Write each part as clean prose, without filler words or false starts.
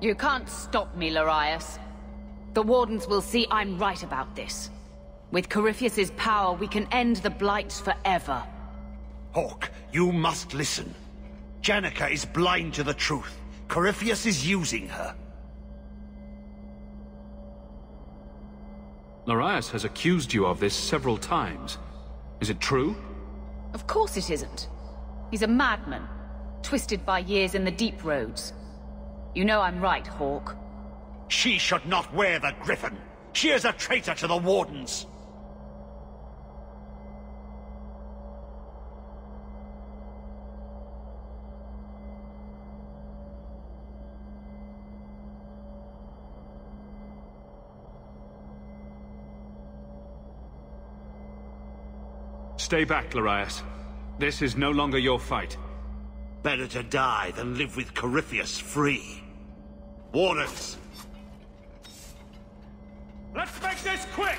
You can't stop me, Larius. The Wardens will see I'm right about this. With Corypheus's power, we can end the Blights forever. Hawk, you must listen. Janeka is blind to the truth. Corypheus is using her. Larius has accused you of this several times. Is it true? Of course it isn't. He's a madman, twisted by years in the deep roads. You know I'm right, Hawk. She should not wear the griffin. She is a traitor to the Wardens. Stay back, Larius. This is no longer your fight. Better to die than live with Corypheus free. Wardens! Let's make this quick!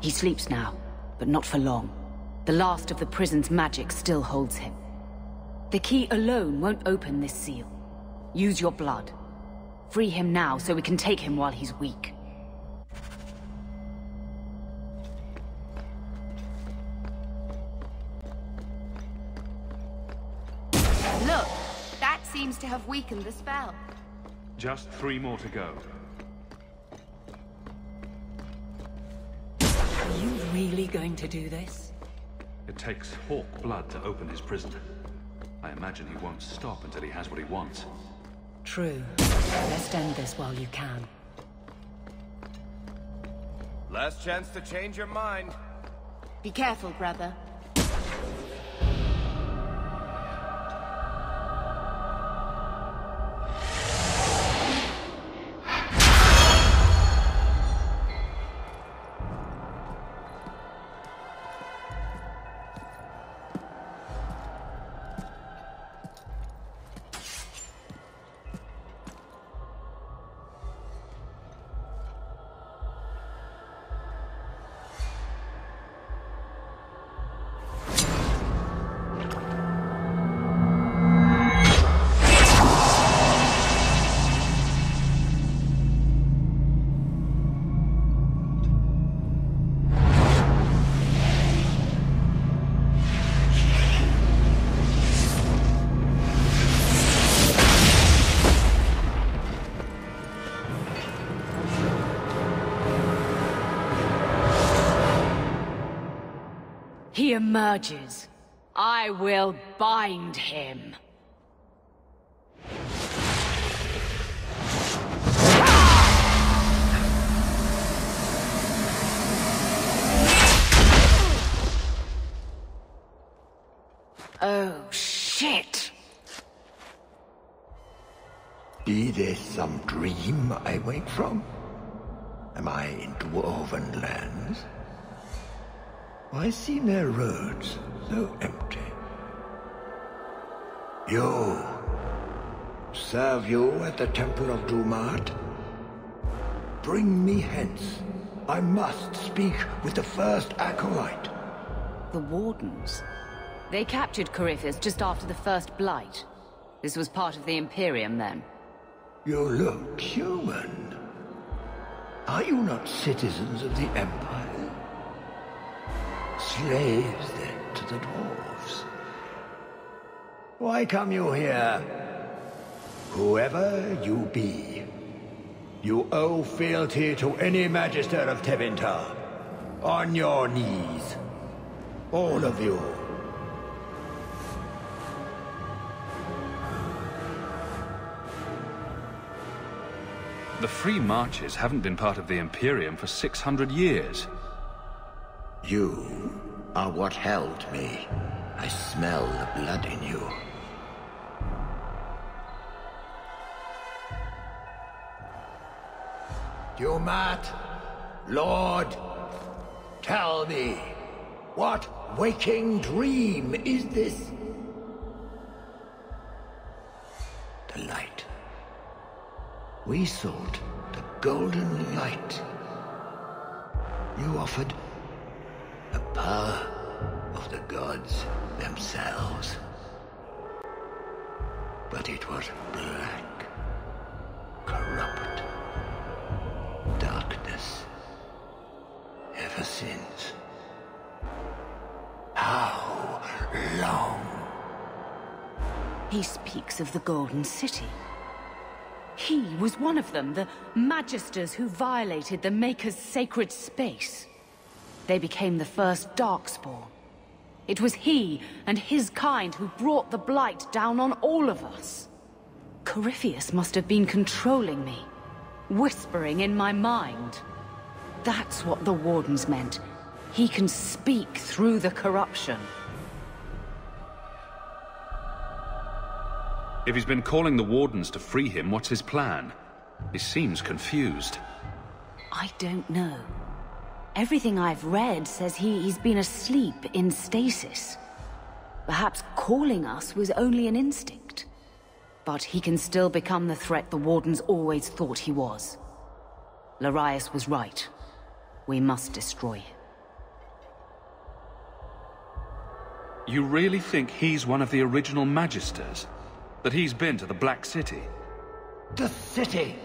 He sleeps now, but not for long. The last of the prison's magic still holds him. The key alone won't open this seal. Use your blood. Free him now so we can take him while he's weak. Look, that seems to have weakened the spell. Just 3 more to go. Are you really going to do this? It takes Hawk blood to open his prison. I imagine he won't stop until he has what he wants. True. Let's end this while you can. Last chance to change your mind. Be careful, brother. He emerges. I will bind him. Oh, shit. Be this some dream I wake from? Am I in dwarven lands? Why seem their roads so empty? You! Serve you at the temple of Dumat? Bring me hence. I must speak with the first acolyte. The Wardens? They captured Corypheus just after the first Blight. This was part of the Imperium then. You look human. Are you not citizens of the Empire? Slaves, then, to the dwarves. Why come you here? Whoever you be, you owe fealty to any Magister of Tevinter. On your knees. All of you. The Free Marches haven't been part of the Imperium for 600 years. You are what held me. I smell the blood in you. Dumat, Lord, tell me, what waking dream is this? The light. We sought the golden light. You offered the power of the gods themselves. But it was black, corrupt, darkness, ever since. How long? He speaks of the Golden City. He was one of them, the Magisters who violated the Maker's sacred space. They became the first Darkspawn. It was he and his kind who brought the Blight down on all of us. Corypheus must have been controlling me, whispering in my mind. That's what the Wardens meant. He can speak through the corruption. If he's been calling the Wardens to free him, what's his plan? He seems confused. I don't know. Everything I've read says he's been asleep in stasis. Perhaps calling us was only an instinct. But he can still become the threat the Wardens always thought he was. Larius was right. We must destroy him. You really think he's one of the original Magisters? That he's been to the Black City? The city!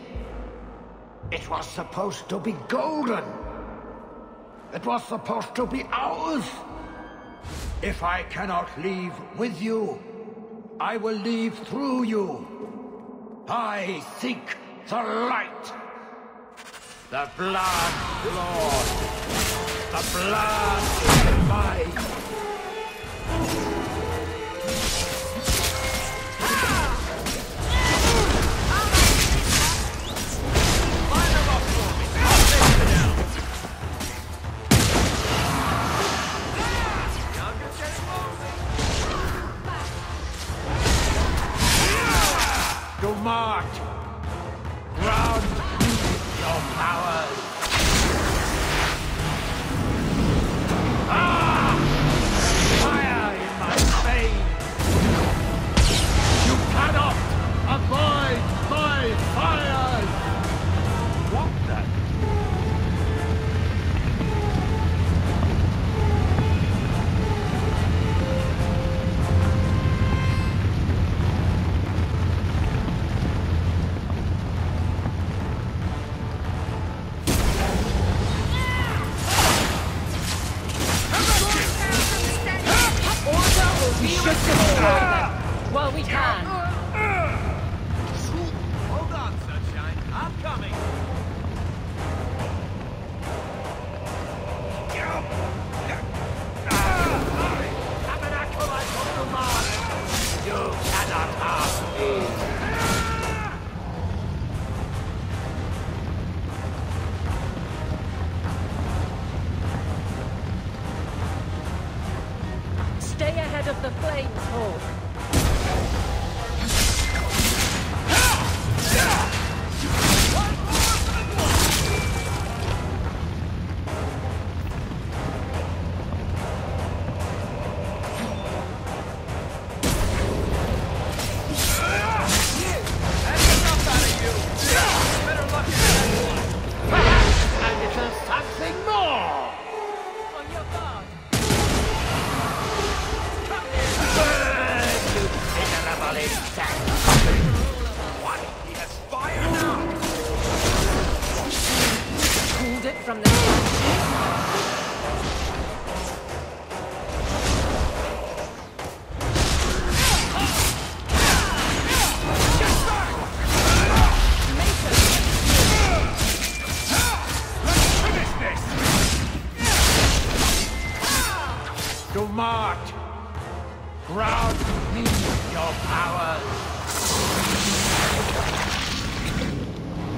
It was supposed to be golden! It was supposed to be ours! If I cannot leave with you, I will leave through you. I seek the light! The blood, Lord! The blood is mine! Dumart, ground your powers. Ah! Fire in my veins. You cannot avoid my fires. What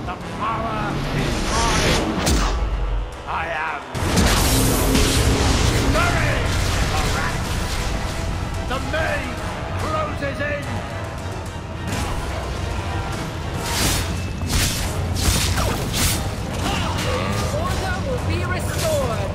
The power is mine. I am buried in the rack. The maid closes in. Order will be restored.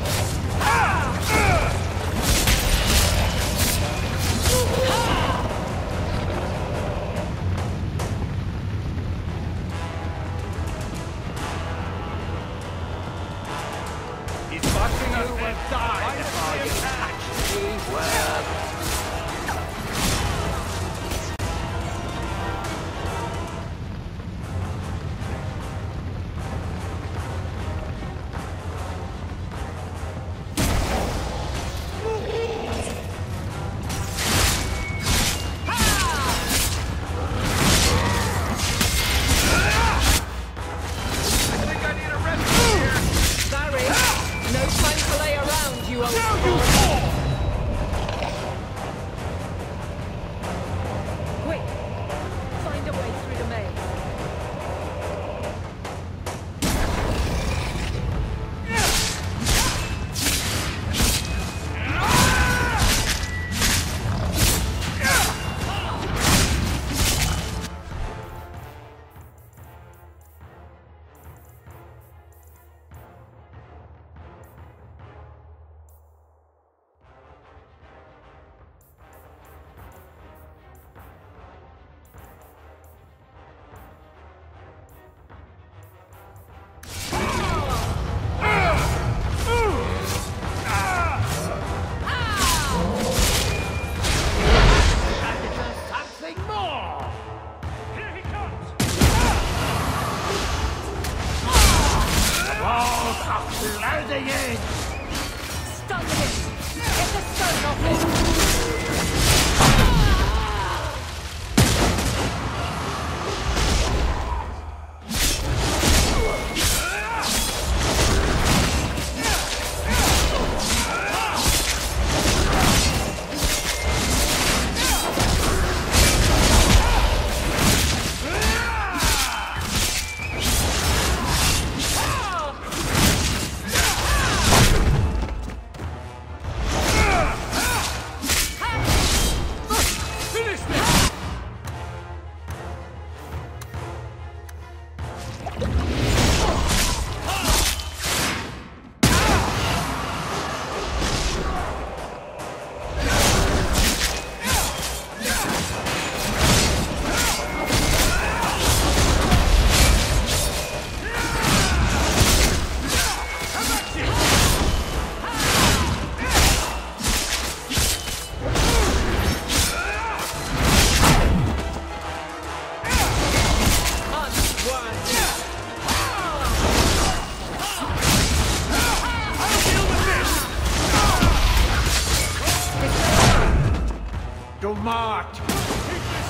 Dumart! Keep this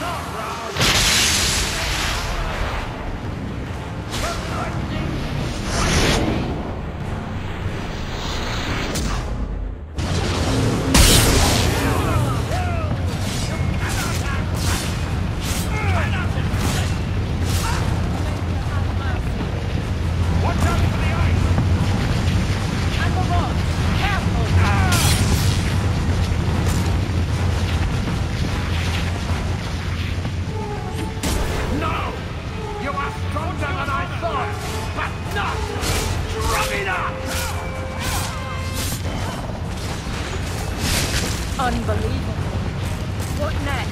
up, Round! Watch out for the ice! And the rock! Careful! Unbelievable. What next?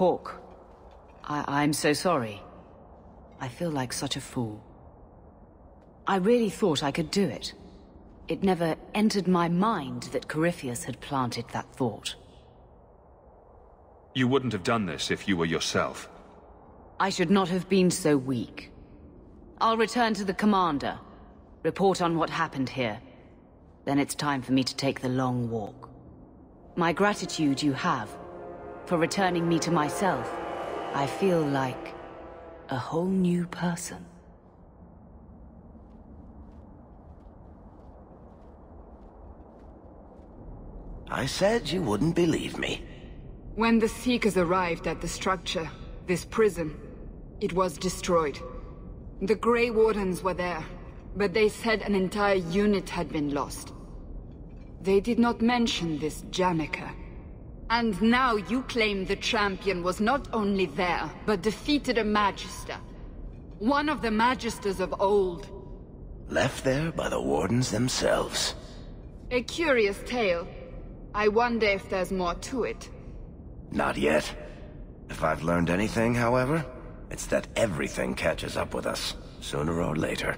Hawk, I'm so sorry. I feel like such a fool. I really thought I could do it. It never entered my mind that Corypheus had planted that thought. You wouldn't have done this if you were yourself. I should not have been so weak. I'll return to the commander, report on what happened here. Then it's time for me to take the long walk. My gratitude you have for returning me to myself. I feel like a whole new person. I said you wouldn't believe me. When the Seekers arrived at the structure, this prison, it was destroyed. The Grey Wardens were there, but they said an entire unit had been lost. They did not mention this Janeka. And now you claim the champion was not only there, but defeated a Magister. One of the Magisters of old. Left there by the Wardens themselves. A curious tale. I wonder if there's more to it. Not yet. If I've learned anything, however, it's that everything catches up with us, sooner or later.